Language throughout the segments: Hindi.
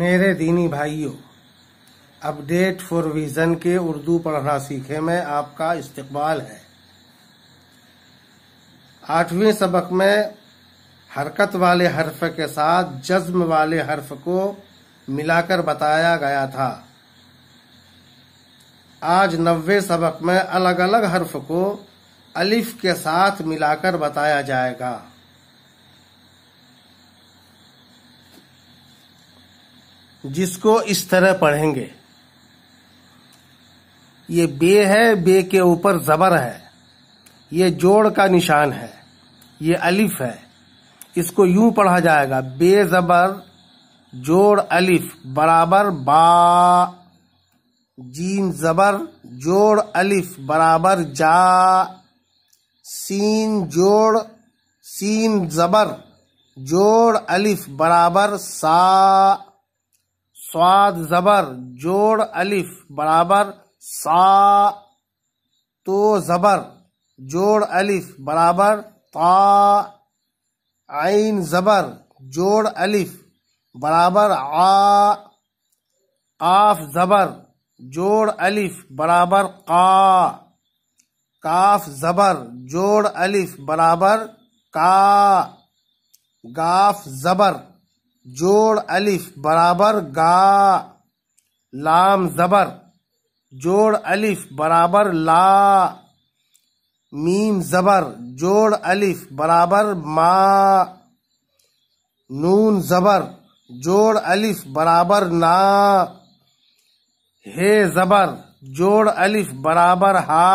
मेरे दीनी भाइयों, अपडेट 4 विजन के उर्दू पढ़ना सीखे में आपका इस्तकबाल है। 8वें सबक में हरकत वाले हर्फ के साथ जज्म वाले हर्फ को मिलाकर बताया गया था। आज 9वें सबक में अलग अलग हर्फ को अलिफ के साथ मिलाकर बताया जाएगा। जिसको इस तरह पढ़ेंगे, ये बे है, बे के ऊपर जबर है, ये जोड़ का निशान है, ये अलिफ है। इसको यूं पढ़ा जाएगा, बे जबर जोड़ अलिफ बराबर बा, जीम जबर जोड़ अलिफ बराबर जा, सीन जबर जोड़ अलिफ बराबर सा, स्वाद जबर जोड़ अलिफ बराबर सा, तो जबर जोड़ अलिफ बराबर ता, आइन जबर जोड़ अलिफ बराबर आ, काफ जबर जोड़ अलिफ बराबर का, काफ जबर जोड़ अलिफ बराबर का, गाफ जबर जोड़ अलिफ बराबर गा, लाम जबर जोड़ अलिफ बराबर ला, मीम जबर जोड़ अलिफ बराबर मा, नून जबर जोड़ अलिफ बराबर ना, हे जबर जोड़ अलिफ बराबर हा,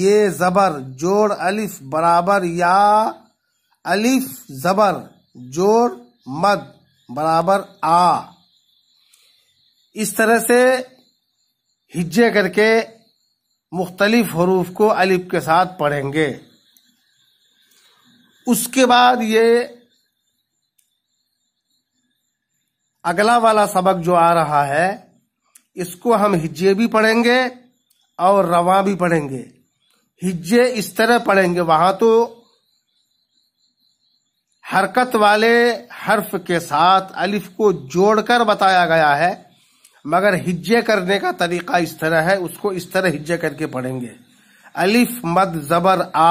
ये जबर जोड़ अलिफ बराबर या, अलिफ जबर जोड़ मद बराबर आ। इस तरह से हिज्जे करके मुख्तलिफ हरूफ को अलिफ के साथ पढ़ेंगे। उसके बाद ये अगला वाला सबक जो आ रहा है, इसको हम हिज्जे भी पढ़ेंगे और रवा भी पढ़ेंगे। हिज्जे इस तरह पढ़ेंगे, वहां तो हरकत वाले हर्फ के साथ अलिफ को जोड़कर बताया गया है, मगर हिज्जे करने का तरीका इस तरह है, उसको इस तरह हिज्जे करके पढ़ेंगे। अलिफ मद जबर आ,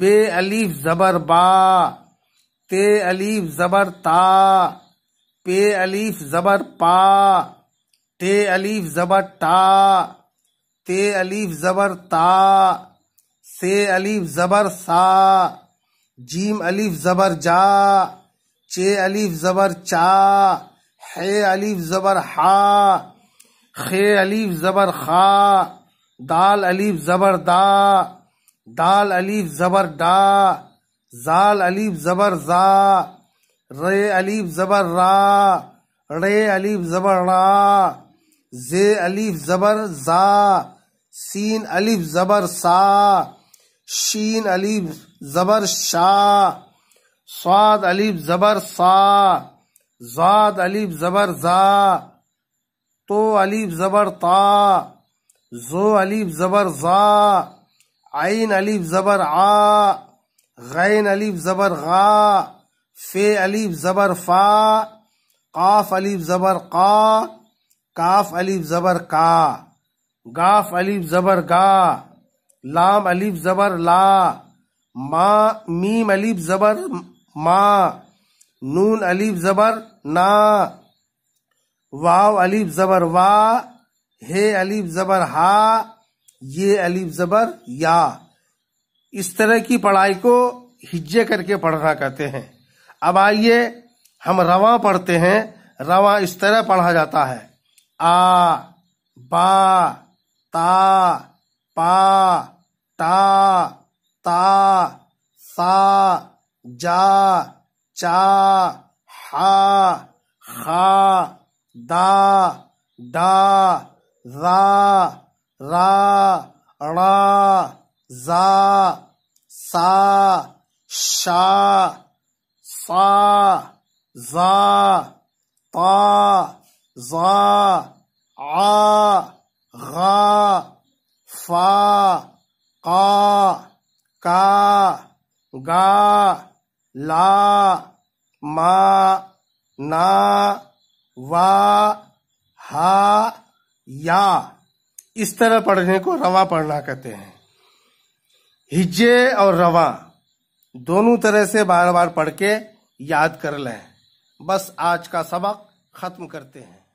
बे अलिफ जबर बा, ते अलिफ जबर ता, पे अलिफ जबर पा, ते अलिफ जबर टा, ते अलिफ जबर ता, से अलिफ जबर सा, जीम अलिफ जबर जा, चे अलिफ जबर चा, हे अलिफ जबर हा, खे अलिफ जबर खा, दाल अलिफ जबर दा, दाल अलिफ जबर डा, जाल अलिफ जबर जा, रे अलिफ जबर रा, रे अलिफ जबर रा, जे अलिफ जबर जा, सीन अलिफ जबर सा, शीन अलिफ जबर शाह, स्वाद अलिफ जबर सा, जाद अलिफ जबर जा, तो अलिफ जबर ता, जो अलिफ जबर जा, आइन अलिफ जबर आ, गैन अलिफ जबर गा, फे अलिफ जबर फा, काफ अलिफ जबर का, काफ अलिफ जबर का, गाफ अलिफ जबर गा, लाम अलिफ जबर ला, मा मीम अलिफ जबर मा, नून अलिफ जबर ना, वाव अलिफ जबर वा, हे अलिफ जबर हा, ये अलिफ जबर या। इस तरह की पढ़ाई को हिज्जे करके पढ़ना कहते हैं। अब आइए हम रवा पढ़ते हैं। रवा इस तरह पढ़ा जाता है, आ बा ता पा टा ता सा जा चा हा खा दा डा रा रा ड़ा जा सा शा सा जा ता जा आ गा फा का गा ला मा ना, वा, हा, या, इस तरह पढ़ने को रवा पढ़ना कहते हैं। हिज्जे और रवा दोनों तरह से बार बार पढ़ के याद कर लें। बस आज का सबक खत्म करते हैं।